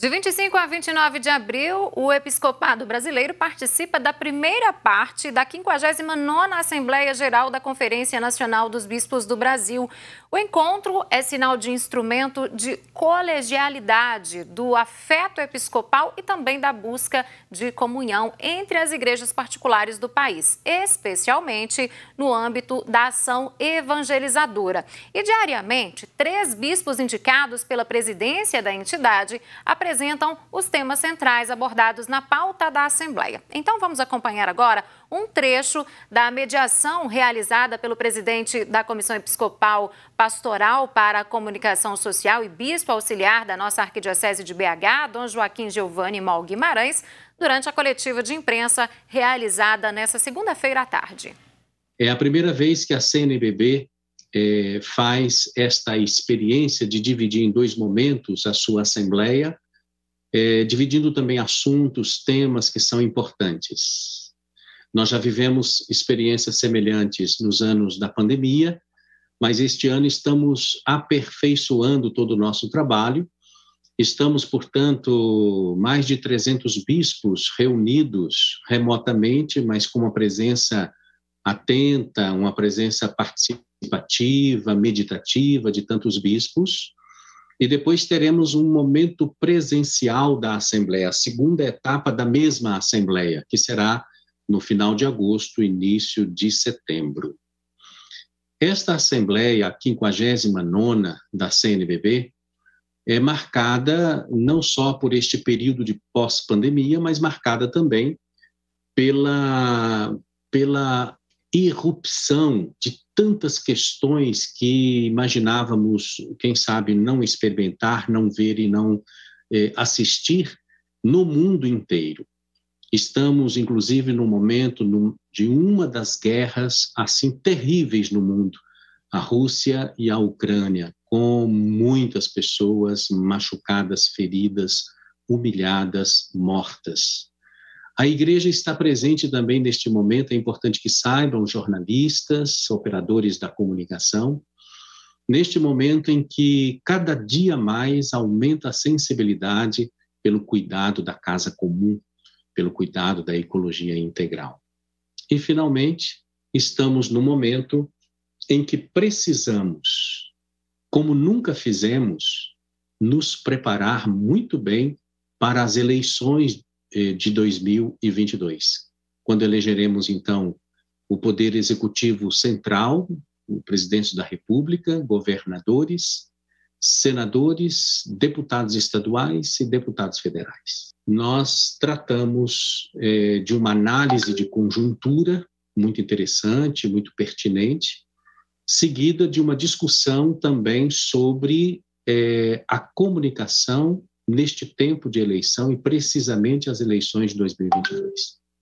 De 25 a 29 de abril, o Episcopado Brasileiro participa da primeira parte da 59ª Assembleia Geral da Conferência Nacional dos Bispos do Brasil. O encontro é sinal de instrumento de colegialidade, do afeto episcopal e também da busca de comunhão entre as igrejas particulares do país, especialmente no âmbito da ação evangelizadora. E diariamente, 3 bispos indicados pela presidência da entidade apresentam os temas centrais abordados na pauta da Assembleia. Então vamos acompanhar agora um trecho da mediação realizada pelo presidente da Comissão Episcopal Pastoral para a Comunicação Social e bispo auxiliar da nossa Arquidiocese de BH, Dom Joaquim Giovani Mol Guimarães, durante a coletiva de imprensa realizada nesta segunda-feira à tarde. É a primeira vez que a CNBB faz esta experiência de dividir em 2 momentos a sua Assembleia, dividindo também assuntos, temas que são importantes. Nós já vivemos experiências semelhantes nos anos da pandemia, mas este ano estamos aperfeiçoando todo o nosso trabalho. Estamos, portanto, mais de 300 bispos reunidos remotamente, mas com uma presença atenta, uma presença participativa, meditativa de tantos bispos. E depois teremos um momento presencial da Assembleia, a segunda etapa da mesma Assembleia, que será no final de agosto, início de setembro. Esta Assembleia, a 59ª da CNBB, é marcada não só por este período de pós-pandemia, mas marcada também pela irrupção de tantas questões que imaginávamos, quem sabe, não experimentar, não ver e não assistir no mundo inteiro. Estamos, inclusive, no momento de uma das guerras, assim, terríveis no mundo, a Rússia e a Ucrânia, com muitas pessoas machucadas, feridas, humilhadas, mortas. A igreja está presente também neste momento, é importante que saibam jornalistas, operadores da comunicação, neste momento em que cada dia mais aumenta a sensibilidade pelo cuidado da casa comum, pelo cuidado da ecologia integral. E, finalmente, estamos no momento em que precisamos, como nunca fizemos, nos preparar muito bem para as eleições de 2022, quando elegeremos, então, o Poder Executivo Central, o Presidente da República, governadores, senadores, deputados estaduais e deputados federais. Nós tratamos de uma análise de conjuntura muito interessante, muito pertinente, seguida de uma discussão também sobre a comunicação neste tempo de eleição e precisamente as eleições de 2022.